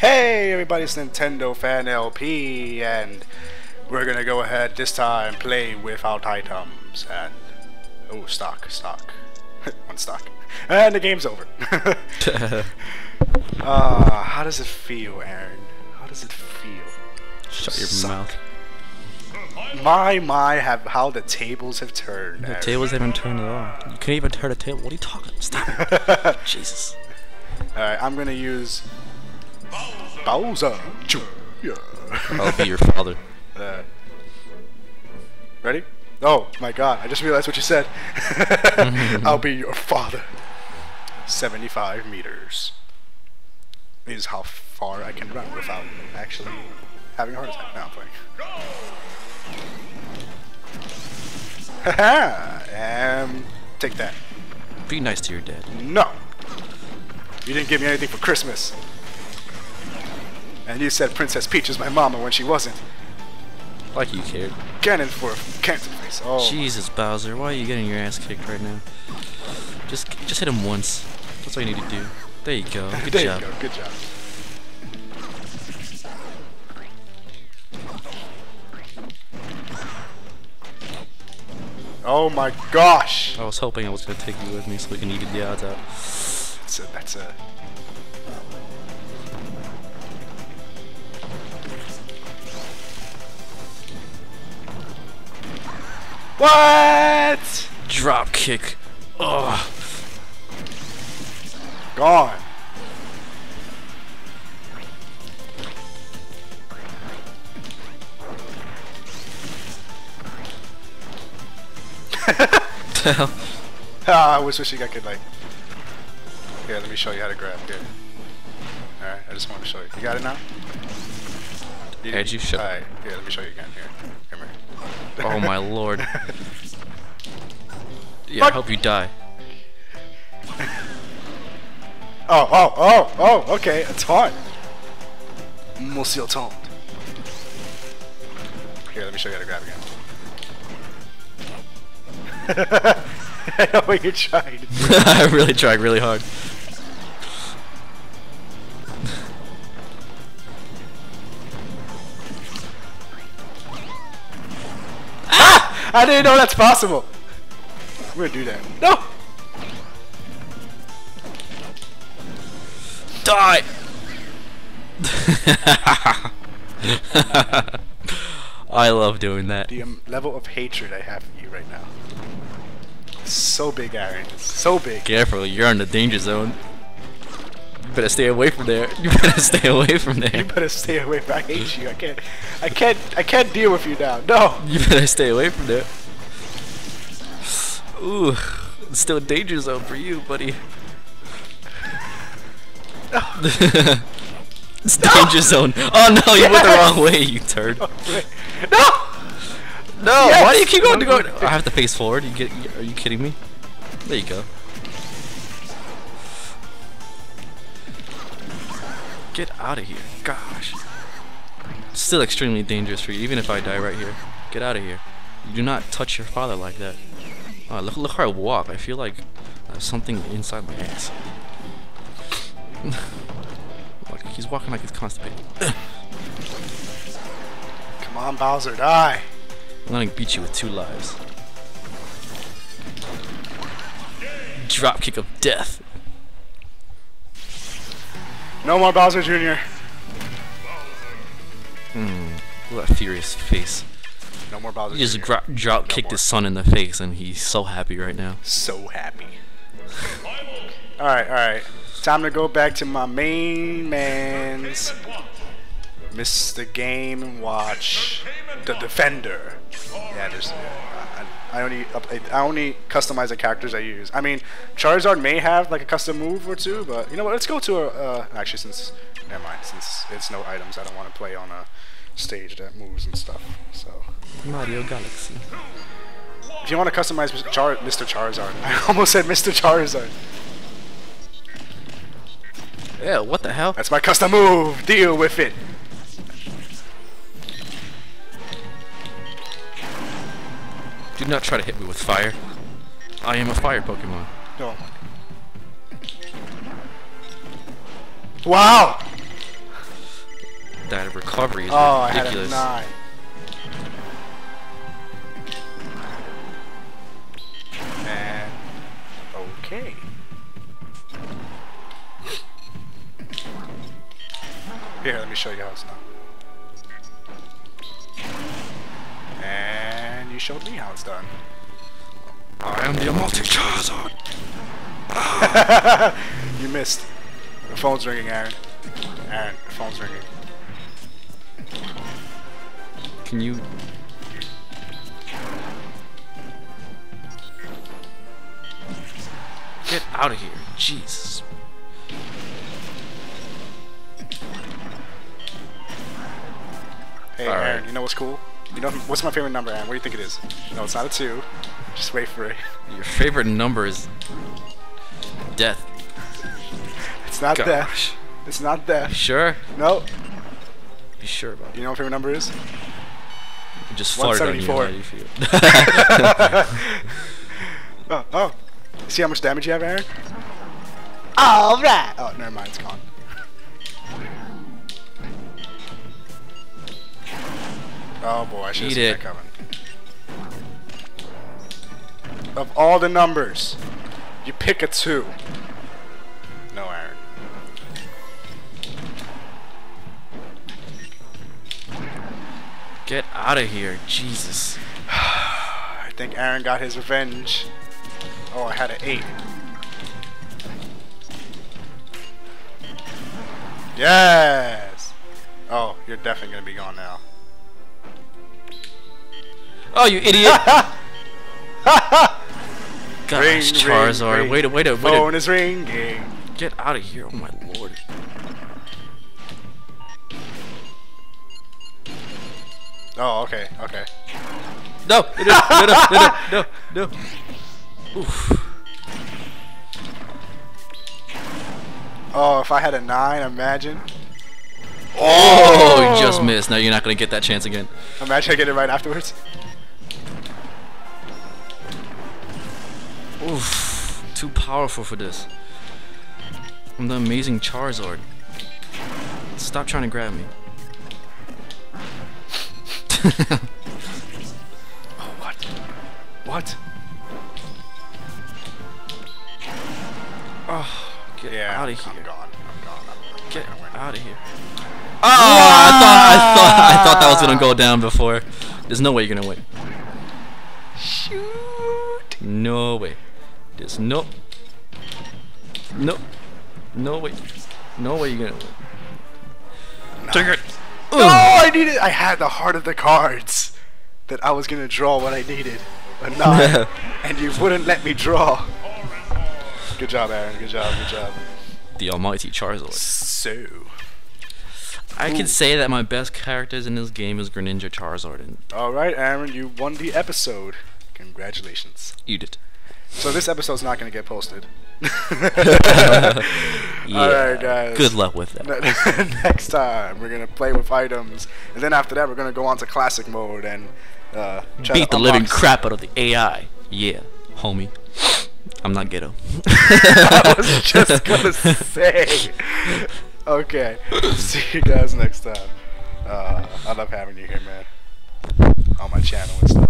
Hey everybody, it's Nintendo Fan LP, and we're gonna go ahead this time play without items and oh, stock, one stock, and the game's over. How does it feel, Aaron? How does it feel? Shut your mouth. My, how the tables have turned. The tables haven't turned at all. You couldn't even turn a table. What are you talking about? Stop. Jesus. Alright, I'm gonna use Bowser Jr. I'll be your father. Ready? Oh my god, I just realized what you said. I'll be your father. 75 meters is how far I can run without actually having a heart attack. Now I'm playing. Haha! Take that. Be nice to your dad. No! You didn't give me anything for Christmas. And you said Princess Peach is my mama when she wasn't. Like you cared. Cannon for a cancer face. Oh. Jesus, Bowser, why are you getting your ass kicked right now? Just hit him once. That's all you need to do. There you go. Good there job. You go. Good job. Oh my gosh! I was hoping I was gonna take you with me so we can even the odds out. That's a. What? Drop kick. Ugh. Gone. I was wishing I could, like. Here, let me show you how to grab. Here. Alright, I just want to show you. You got it now? Did you show? Alright, here, let me show you again. Here. Come here. Oh my lord. Yeah, fuck. I hope you die. Oh, okay, it's hard. Monsieur Tom. Here, let me show you how to grab again. I know what you're trying to do. I really tried really hard. I didn't know that's possible. We're gonna do that. No. Die. I love doing that. The level of hatred I have for you right now. It's so big, Aaron. It's so big. Careful, you're in the danger zone. You better stay away from there. You better stay away from there. You better stay away from. I hate you. I can't deal with you now. No. You better stay away from there. Ooh, it's still a danger zone for you, buddy. No. It's no. Danger zone. Oh no, you yes. Went the wrong way. You turd. No. No. Yes. Why do you keep going? I have to face forward. Are you kidding me? There you go. Get out of here. Gosh. Still extremely dangerous for you, even if I die right here. Get out of here. You do not touch your father like that. Oh, look how I walk. I feel like I have something inside my ass. Look, he's walking like he's constipated. Come on, Bowser, die! I'm gonna beat you with 2 lives. Dropkick of death. No more Bowser Jr. Look at that furious face. No more Bowser Jr. He just drop kicked his son in the face, and he's so happy right now. So happy. Alright. Time to go back to my main man's Mr. Game & Watch, the Defender. Yeah, there's... I only customize the characters I use. I mean, Charizard may have like a custom move or two, but you know what? Let's go to a. Actually, never mind. Since it's no items, I don't want to play on a stage that moves and stuff. So. Mario Galaxy. If you want to customize Mr. Charizard, I almost said Mr. Charizard. Yeah. What the hell? That's my custom move. Deal with it. Do not try to hit me with fire. I am a fire Pokemon. No. Wow! that recovery is ridiculous. I had a 9. Man. Okay. Here, let me show you how it's done. And you showed me how it's done. I am the Immortal Charizard. You missed. The phone's ringing, Aaron. Aaron, the phone's ringing. Can you? Get out of here. Jesus. Hey, all Aaron, right. You know what's cool? You know what's my favorite number, Aaron? What do you think it is? No, it's not a 2. Just wait for it. Your favorite number is death. It's not death. It's not death. You sure? No. You sure about it? You know what my favorite number is? It just flirted on you. 174. Oh. See how much damage you have, Aaron? All right. Oh, never mind. It's gone. Oh boy, I should have seen that coming. Of all the numbers, you pick a 2. No, Aaron. Get out of here, Jesus. I think Aaron got his revenge. Oh, I had an 8. Yes! Oh, you're definitely gonna be gone now. Oh, you idiot! Gosh, ring, Charizard, ring, ring. Wait a phone is ringing. Get out of here! Oh my lord! Oh, okay, okay. No, no. Oof. Oh, if I had a 9, imagine. Oh, you just missed. Now you're not gonna get that chance again. Imagine I get it right afterwards. Oof, too powerful for this. I'm the amazing Charizard. Stop trying to grab me. Oh, what? What? Oh, get out of here. I'm gone. I'm gone. Get out of here. Oh, I thought that was gonna go down before. There's no way you're gonna win. Shoot. No way. There's no way. No way you're gonna win. No. Take it. Ooh. No, I needed. I had the heart of the cards that I was gonna draw what I needed, but not. And you wouldn't let me draw. Good job, Aaron. Good job. Good job. The almighty Charizard. So, I can say that my best characters in this game is Greninja, Charizard, and. All right, Aaron, you won the episode. Congratulations. You did. So this episode's not going to get posted. Alright guys. Good luck with that. Next time we're going to play with items. And then after that we're going to go on to classic mode and try beat the living crap out of the AI. Yeah, homie. I'm not ghetto. I was just going to say. Okay. See you guys next time. I love having you here, man. On my channel and stuff.